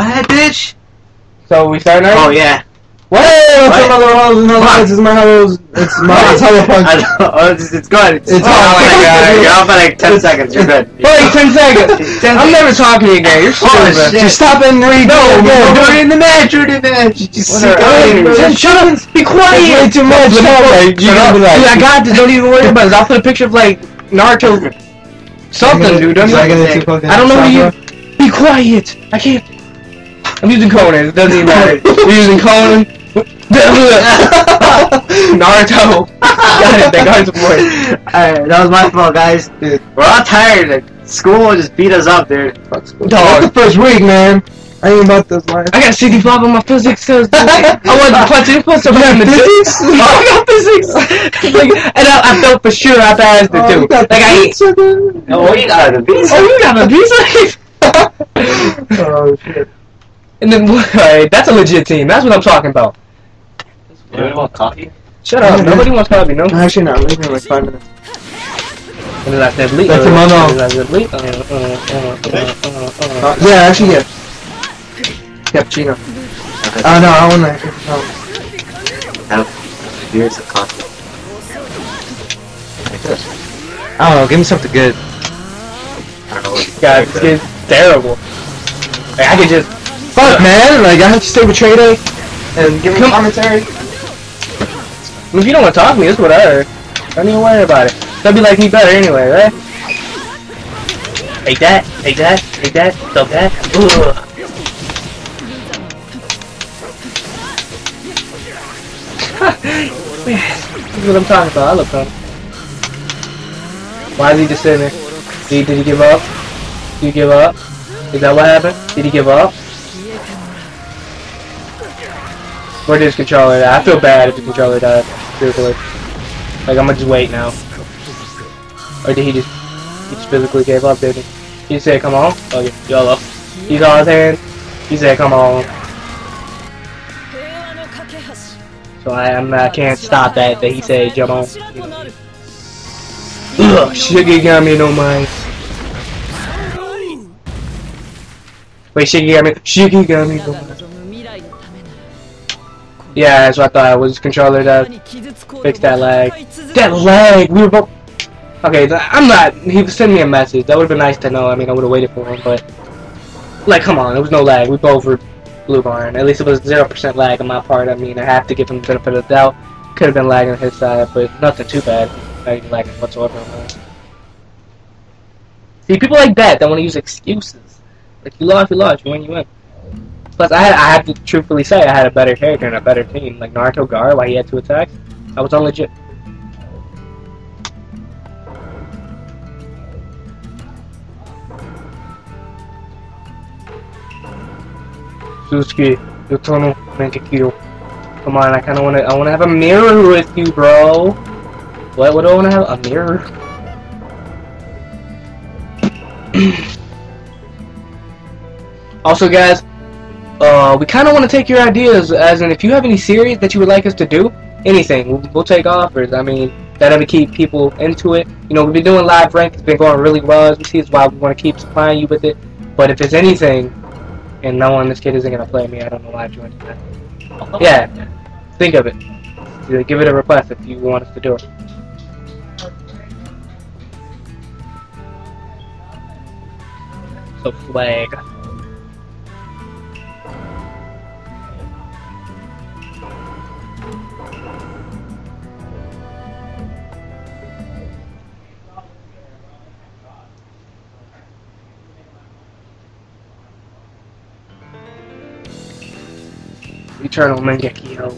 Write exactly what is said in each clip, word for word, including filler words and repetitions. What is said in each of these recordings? What, bitch? So we start now? Oh, yeah. What? What's what? Another hollows, another hollows, this is my hollows, it's my hollow punch. Oh, it's, it's good. It's, it's oh, my You're off by like ten it's, seconds, you're good. You're like ten seconds. ten I'm never talking to you again, you're stupid. Oh, just stop and read. No, no, no, you're in the match, you're in the match. Just sit down. Shut up, be quiet. It's way too much. Shut up. Dude, I got this, don't even worry about it. I'll put a picture of like Naruto something, dude. Don't even worry. I don't know who you... Be quiet. I can't... I'm using Conan, it doesn't even matter. We're using Conan. Naruto. Got it, that guard's a boy. Alright, that was my fault, guys. Dude. We're all tired. School just beat us up, dude. Fuck school. Dog. That's the first week, man. I ain't about this life. I got sixty-five on my physics. So I wanted to punch it. Plus, I got physics. I got physics. Like, and I, I felt for sure I passed it too. Oh, like I. Pizza, oh, you got a pizza. Oh, you got a pizza. Oh shit. And then, alright, that's a legit team. That's what I'm talking about. Nobody want coffee? Shut up. Nobody wants coffee, no? Actually, not. Leave me in like five minutes. And then I said bleep. That's a mono. Yeah, actually, yeah. Cappuccino. Oh, uh, no, I want that. No. Have beers and coffee. I don't know. Give me something good. I don't know what it's God, this game's terrible. Like, I could just... Fuck, man! Like, I have to stay with Trey Day and give me commentary. If you don't want to talk to me, it's whatever. Don't even worry about it. They'll be like me better anyway, right? Take that, take that, take that, dump that. Ugh. This is what I'm talking about. I look up. Why is he just sitting there? Did he, did he give up? Did he give up? Is that what happened? Did he give up? Where did his controller die? I feel bad if the controller died, truthfully. Like, I'm gonna just wait now. Or did he just... He just physically gave up, didn't he? He said, come on. Oh, yeah. YOLO. He's on his hand. He said, come on. So I, I'm, I can't stop that, that he said, jump on. Ugh, Shiggy got me no mind. Wait, Shiggy got me... Shiggy got me no mind. Yeah, that's what I thought. It was controller that fixed that lag. That lag! We were both... Okay, I'm not... He sent me a message. That would've been nice to know. I mean, I would've waited for him, but... Like, come on. There was no lag. We both were blue barn. At least it was zero percent lag on my part. I mean, I have to give him the benefit of the doubt. Could've been lagging on his side, but nothing too bad. Not even lagging whatsoever. See, people like that, that want to use excuses. Like, you lost, you lost. You win, you win. Plus, I, had, I have to truthfully say, I had a better character and a better team. Like Naruto Gar, why he had two attacks, I was on legit. Sasuke, Eternal, Raikage. Come on, I kind of want to. I want to have a mirror with you, bro. What? What do I want to have? A mirror. Also, guys. Uh, we kind of want to take your ideas, as in if you have any series that you would like us to do, anything, we'll, we'll take offers. I mean, that'll keep people into it. You know, we've been doing live rank, it's been going really well, as we see, it's why we want to keep supplying you with it. But if there's anything, and no one, this kid isn't going to play me, I don't know why I joined that. Yeah, think of it. Either give it a request if you want us to do it. So, flag. Eternal Mangeki, yo.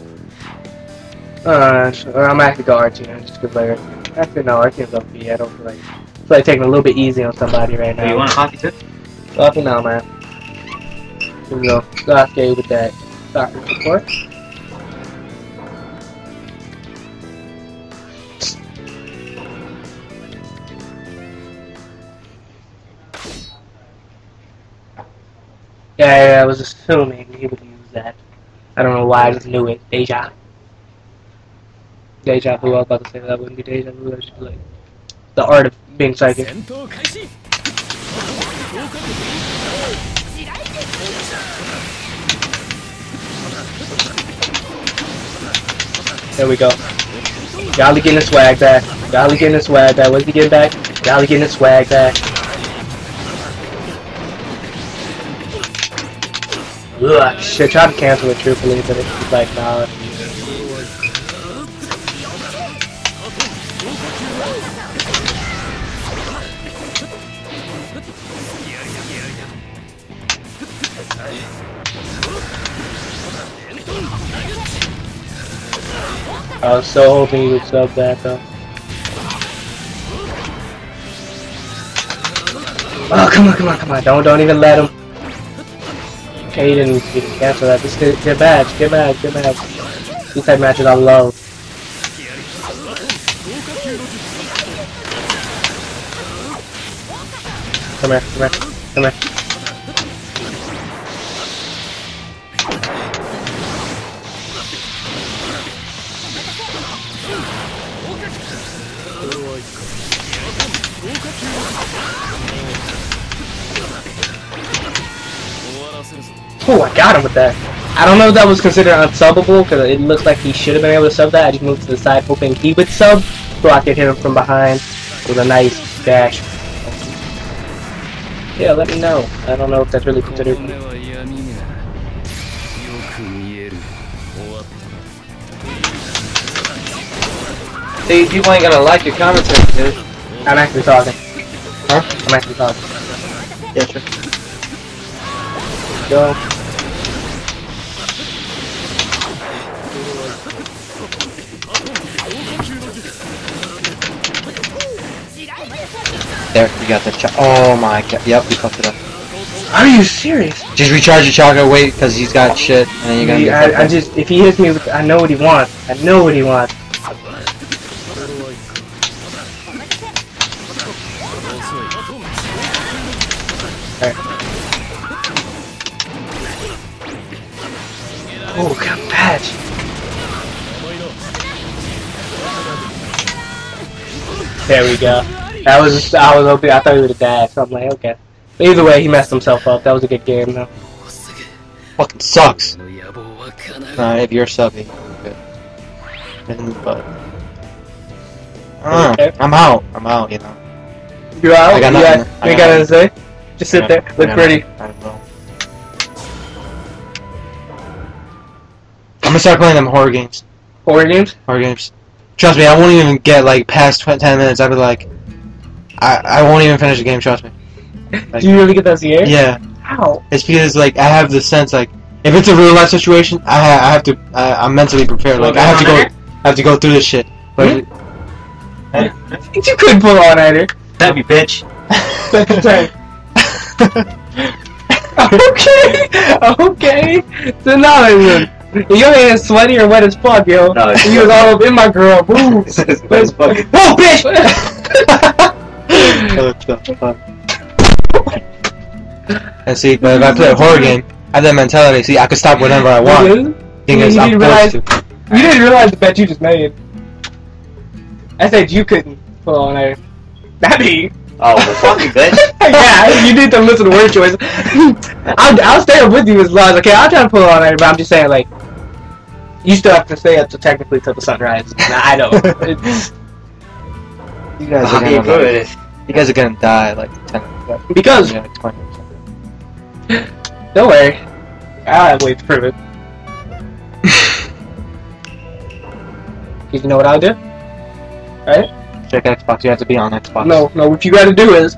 Uh, I'm actually go R T, I'm just a good player. Actually, no, R T's up B, I don't feel like... I feel like taking a little bit easy on somebody right now. Hey, you want a hockey tip? Coffee now, man. Here we go. Sasuke with that soccer support. Yeah, yeah, I was assuming he would use that. I don't know why I just knew it. Deja. Deja vu, I was about to say that wouldn't be deja vu, that would just be like the art of being psychic. There we go. Gotta get the swag back. Gotta get the swag back. What's he getting back? Gotta get the swag back. Ugh, shit, try to cancel it truthfully, but it's like, nah. I was so hoping he would sub that though. Oh, come on, come on, come on. Don't, don't even let him. Aiden, you can cancel that. This is get bad, get bad, get bad. These type matches I love. Come here, come here, come here. Oh, I got him with that. I don't know if that was considered unsubbable, because it looked like he should have been able to sub that. I just moved to the side hoping he would sub, so I could hit him from behind with a nice dash. Yeah, let me know. I don't know if that's really considered. See, people ain't gonna like your commentary, dude. I'm actually talking. Huh? I'm actually talking. Yeah, sure. Go. There, you got the chakra. Oh my god. Yep, you fucked it up. Are you serious? Just recharge your chakra, wait, because he's got shit, and then you're gonna yeah, get I, I just, if he hits me, I know what he wants. I know what he wants. Alright. Oh, got patch. There we go. That was just, I was hoping, I thought he would have died, so I'm like, okay. But either way, he messed himself up. That was a good game, though. Fucking sucks. Nah, if you're subbing, good. But uh, I'm out. I'm out, you know. You're out? I got nothing. You got, you got nothing to say? Just sit there, look pretty. I don't know. I'm gonna start playing them horror games. Horror games? Horror games. Trust me, I won't even get like past ten minutes. I'll be like, I, I won't even finish the game, trust me. Like, do you really get that scared? Yeah. How? It's because like, I have the sense like, if it's a real life situation, I, ha I have to, uh, I'm mentally prepared. Like, I have to go, I have to go through this shit. But, hmm? eh? You couldn't pull on at it. That'd be bitch. That's right. okay, okay. So now I your hands sweaty or wet as fuck, yo. No, you was all up in my girl boobs. Wet as fuck. Whoa, bitch! And see, but if I play a horror game, I have that mentality. See, I could stop whenever I want. You didn't, I'm realize, you didn't realize the bet you just made. I said you couldn't pull on there. That'd be. Oh, well, fucking bitch. Yeah, you need to listen to word choice. I'll, I'll stay up with you as long as I can. I'll try to pull on it, but I'm just saying, like, you still have to stay up to technically till the sunrise. Nah, I know. You guys are gonna good. You guys are gonna die like ten. Because yeah, like twenty. Don't worry, I'll have ways to prove it. You know what I'll do, right? Check Xbox, you have to be on Xbox. No, no, what you gotta do is...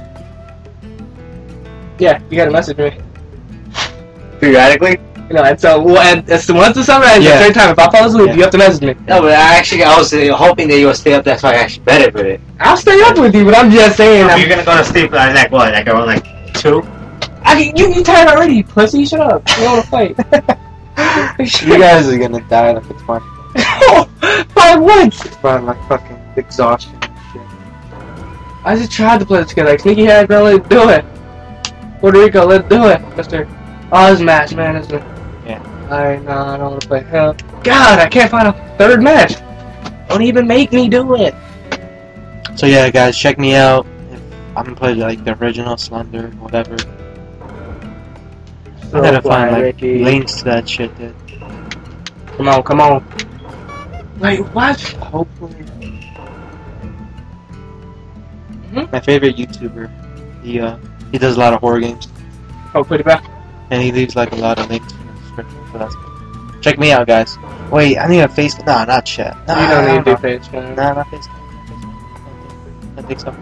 Yeah, you gotta message me. Periodically? No, and so, well, and, and so once the sunrise, yeah. The third time, if I fall asleep, yeah. You have to message me. No, but I actually, I was uh, hoping that you would stay up, that's why I actually bet it with it. I'll stay up with you, but I'm just saying... So you're gonna go to sleep uh, like what, like around like two? I, you, you tired already, pussy, shut up. You don't wanna fight. You guys are gonna die like it's fun. By what? By my fucking exhaustion. I just tried to play it together. Like, sneaky hair, girl, let's do it. Puerto Rico, let's do it, mister. Oh, this match, man, isn't it? Yeah. Alright, no, I don't want to play hell. God, I can't find a third match. Don't even make me do it. So, yeah, guys, check me out. I'm gonna play, like, the original Slender, whatever. So I gotta fly, find, like, Ricky. Links to that shit, dude. Come on, come on. Like, watch Hopefully. Mm-hmm. My favorite YouTuber. He uh he does a lot of horror games. Oh, put it back. And he leaves like a lot of links in the description for us. Check me out, guys. Wait, I need a face. No, not chat. No, you don't need to do face. No, not face. I think so.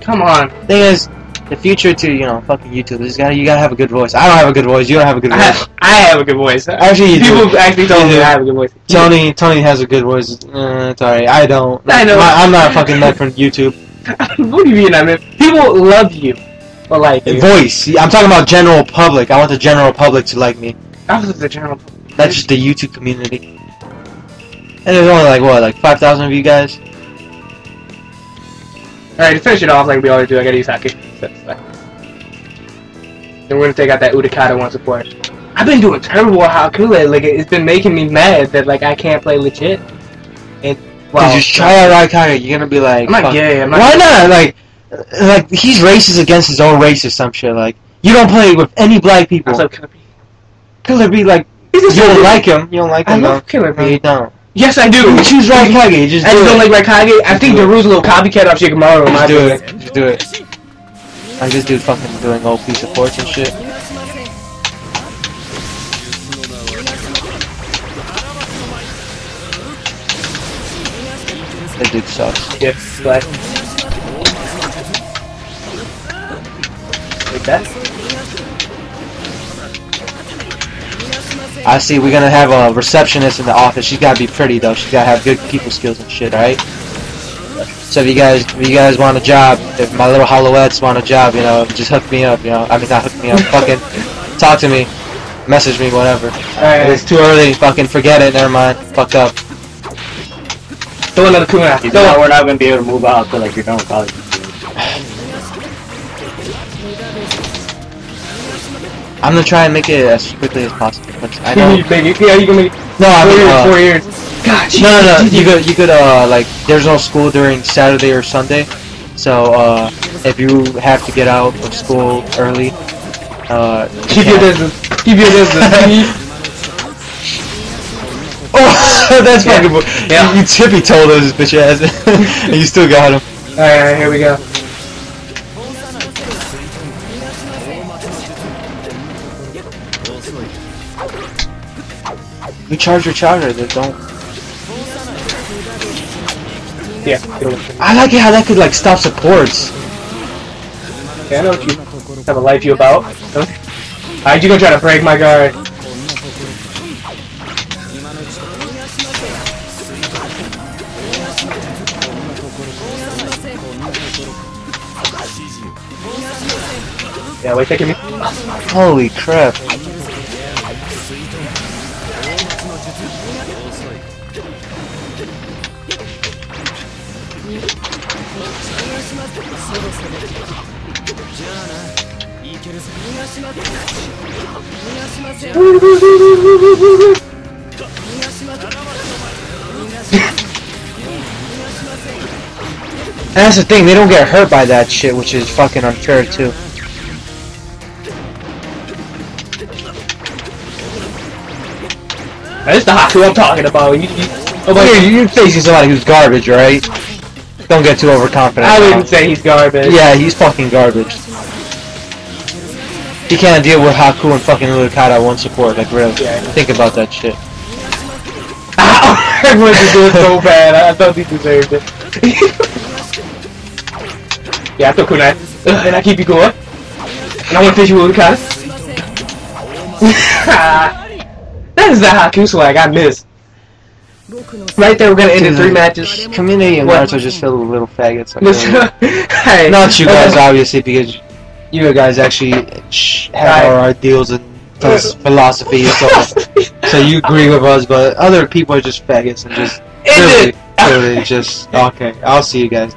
Come on. Thing is, the future to you know fucking YouTube is gotta you gotta have a good voice. I don't have a good voice. You don't have a good voice. I have, I have a good voice. Actually, you people do. actually told me I have a good voice. Tony Tony has a good voice. Uh, sorry, I don't. Like, I know. My, I'm not a fucking nut from YouTube. What do you mean? I mean, people love you, but like the voice. I'm talking about general public. I want the general public to like me. I was the general public. That's just the YouTube community. And there's only like what, like five thousand of you guys. Alright, to finish it off like we always do, I gotta use Haku. Then we're gonna take out that Lulekada once a quarter. I've been doing terrible with Haku lately, like, it's been making me mad that, like, I can't play legit. And, well, you try out Raikage, you're gonna be like, I'm not gay, I'm not Why gay. not? Like, like, he's racist against his own race or some shit, like, you don't play with any black people. I love Killer B. Killer B, like, you don't like him, you don't like him, I love Killer B. You don't. Yes, I do. You choose Raikage. You just I do just it. don't like Raikage. I think Naruto's a little copycat of Shigamaro. Just I do it. Like. Just do it. I just do fucking doing old piece of fortune shit. That dude sucks. Yes, but like that. I see. We're gonna have a receptionist in the office. She's gotta be pretty though. She's gotta have good people skills and shit, right? So if you guys, if you guys want a job, if my little Hollowettes want a job, you know, just hook me up, you know. I mean, not hook me up, fucking talk to me, message me, whatever. Alright, it's too early. Fucking forget it. Never mind. Fucked up. Throw another Kuna. You know we're not gonna be able to move out until like you're done with college. I'm gonna try and make it as quickly as possible. I know. You make it, yeah, you can make it. No, I mean, uh, four years. God, no, no, no. You could, you could, uh, like, there's no school during Saturday or Sunday, so uh, if you have to get out of school early, uh, you keep your distance. Keep your distance. Oh, that's yeah. fucking. Bull yeah. You, you tippy toed those bitch ass, and you still got him. All right, all right, here we go. You charge your charger, they don't. Yeah. I like it how that could like stop supports. Yeah, I know what you have a life you about. Alright, you gonna try to break my guard. Yeah, wait, taking me. Holy crap. And that's the thing, they don't get hurt by that shit, which is fucking unfair too. That's the Haku I'm talking about. You, you, oh my You're, you're facing somebody who's garbage, right? Don't get too overconfident. I wouldn't now. say he's garbage. Yeah, he's fucking garbage. He can't deal with Haku and fucking Lulekada one support, like really. Yeah, Think about that shit. I wanted to do it so bad, I thought he deserved it. Yeah, I thought Conan. Uh, and I keep you going. And I want to fish you with Lulekada. That is the Haku swag I missed. Right there, we're gonna end in three matches. Community and Naruto just filled with little faggots. Like, hey, not you guys, obviously, because you guys actually have right. our ideals and philosophy and stuff. So you agree with us, but other people are just faggots and just really, really just okay. I'll see you guys.